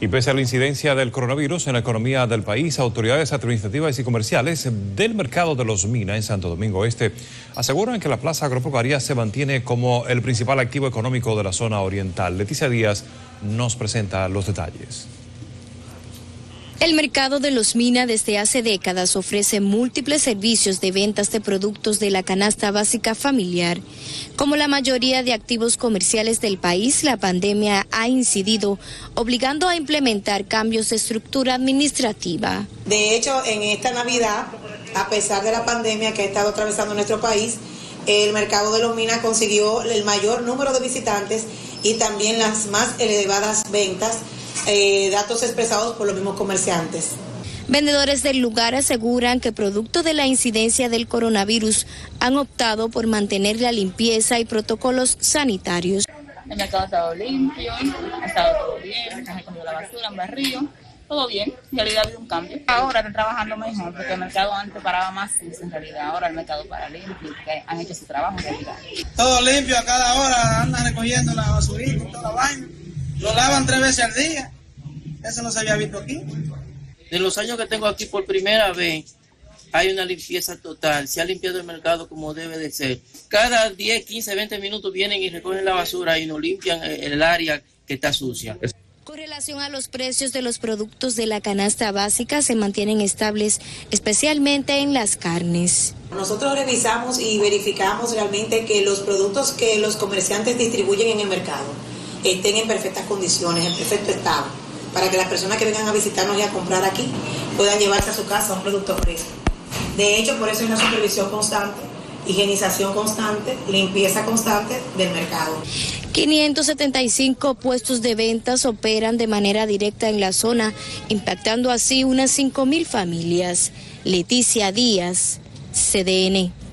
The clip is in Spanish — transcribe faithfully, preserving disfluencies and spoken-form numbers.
Y pese a la incidencia del coronavirus en la economía del país, autoridades administrativas y comerciales del mercado de Los Mina en Santo Domingo Este aseguran que la plaza agropecuaria se mantiene como el principal activo económico de la zona oriental. Leticia Díaz nos presenta los detalles. El mercado de Los Mina desde hace décadas ofrece múltiples servicios de ventas de productos de la canasta básica familiar. Como la mayoría de activos comerciales del país, la pandemia ha incidido, obligando a implementar cambios de estructura administrativa. De hecho, en esta Navidad, a pesar de la pandemia que ha estado atravesando nuestro país, el mercado de Los Mina consiguió el mayor número de visitantes y también las más elevadas ventas, Eh, datos expresados por los mismos comerciantes. Vendedores del lugar aseguran que producto de la incidencia del coronavirus han optado por mantener la limpieza y protocolos sanitarios. El mercado ha estado limpio, ha estado todo bien, han recogido la basura, han barrido, todo bien, en realidad ha habido un cambio. Ahora están trabajando mejor porque el mercado antes paraba más, en realidad ahora el mercado para limpio, que han hecho su trabajo en realidad. Todo limpio, a cada hora andan recogiendo la basurita y toda la vaina. Lo lavan tres veces al día, eso no se había visto aquí. De los años que tengo aquí por primera vez, hay una limpieza total, se ha limpiado el mercado como debe de ser. Cada diez, quince, veinte minutos vienen y recogen la basura y nos limpian el área que está sucia. Con relación a los precios de los productos de la canasta básica, se mantienen estables, especialmente en las carnes. Nosotros revisamos y verificamos realmente que los productos que los comerciantes distribuyen en el mercado estén en perfectas condiciones, en perfecto estado, para que las personas que vengan a visitarnos y a comprar aquí puedan llevarse a su casa un producto fresco. De hecho, por eso es una supervisión constante, higienización constante, limpieza constante del mercado. quinientos setenta y cinco puestos de ventas operan de manera directa en la zona, impactando así unas cinco mil familias. Leticia Díaz, C D N.